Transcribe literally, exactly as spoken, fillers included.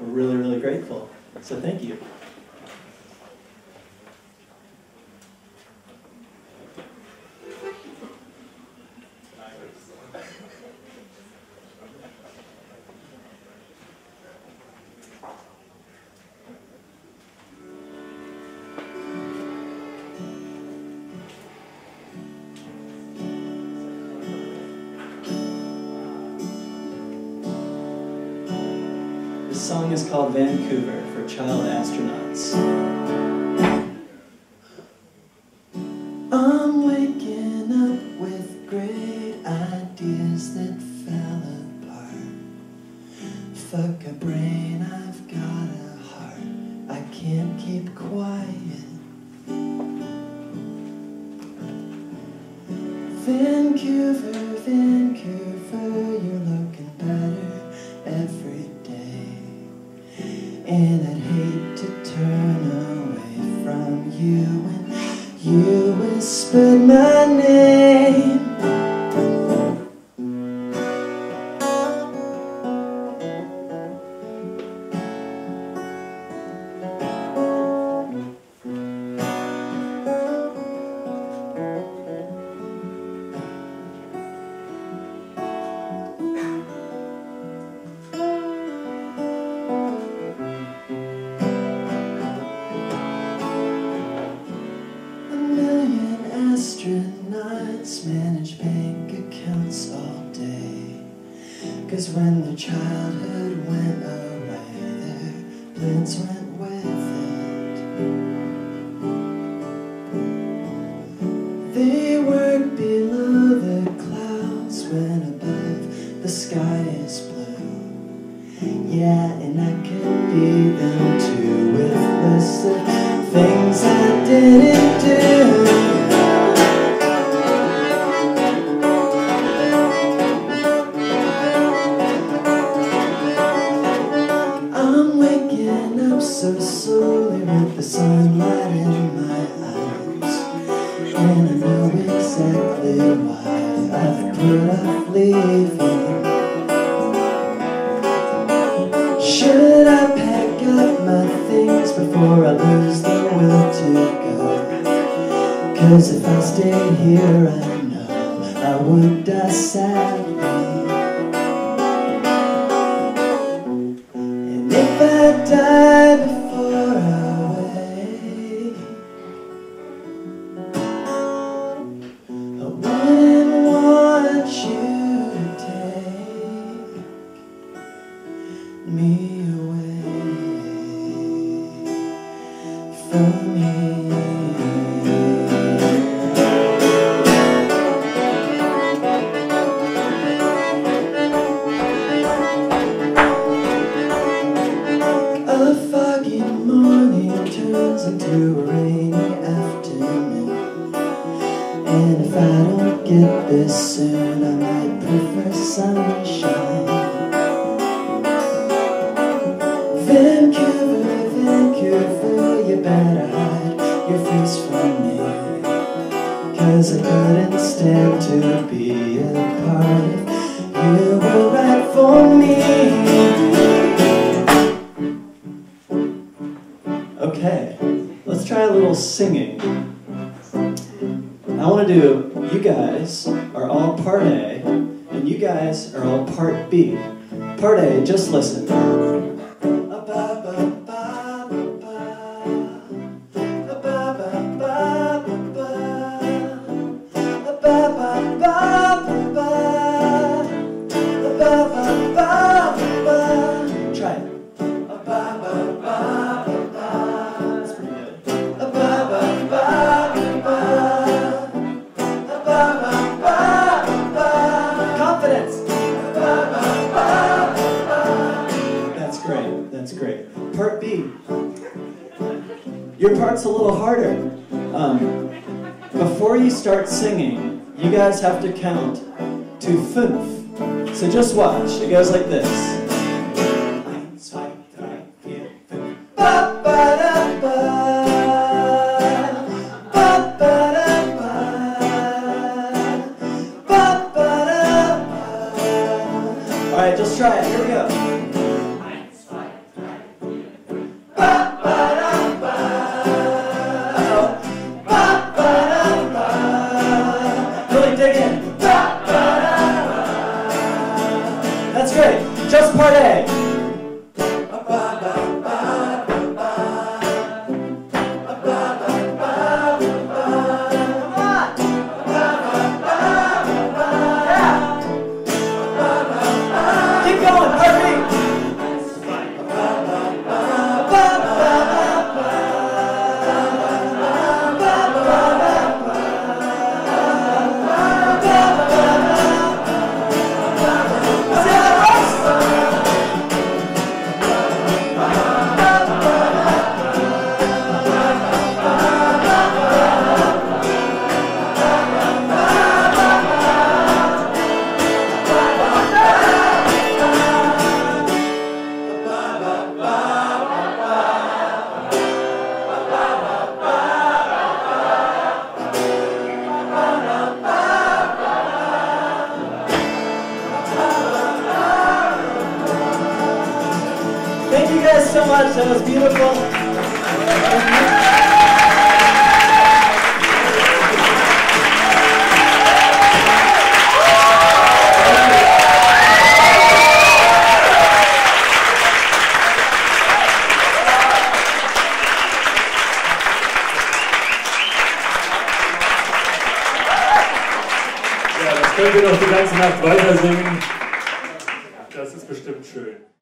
we're really, really grateful. So thank you. This song is called Vancouver for Child Astronauts. I'm waking up with great ideas that fell apart. Fuck a brain, I've got a heart. I can't keep quiet. Vancouver, Vancouver, you're looking better every day. And I'd hate to turn away from you when you whispered my name. Astronauts manage bank accounts all day, 'cause when their childhood went away, their plans went with it. They work below the clouds when above the sky is blue. Yeah, and I could be them too, with less of things I didn't do. So slowly with the sunlight in my eyes, and I know exactly why I've put off leaving. Should I pack up my things before I lose the will to go? 'Cause if I stayed here, I know I would die sadly. If I die before I wake, I wouldn't want you to take me away from here. Into a rainy afternoon, and if I don't get this soon, I might prefer sunshine. Vancouver, Vancouver, you better hide your face from me, 'cause I couldn't stand to be a part if you were right for me. Okay, let's try a little singing. I want to do, you guys are all part A, and you guys are all part B. Part A, just listen. Part B. Your part's a little harder. Um, before you start singing, you guys have to count to fünf. So just watch. It goes like this. Eins, zwei, drei, vier, fünf. Ba, ba, da, ba. Ba, ba, da, ba. Ba, ba, da, ba. All right, just try it. Here we go. Eins, zwei, drei. Thank you guys so much, that was beautiful. Können wir noch die ganze Nacht weiter singen? Das ist bestimmt schön.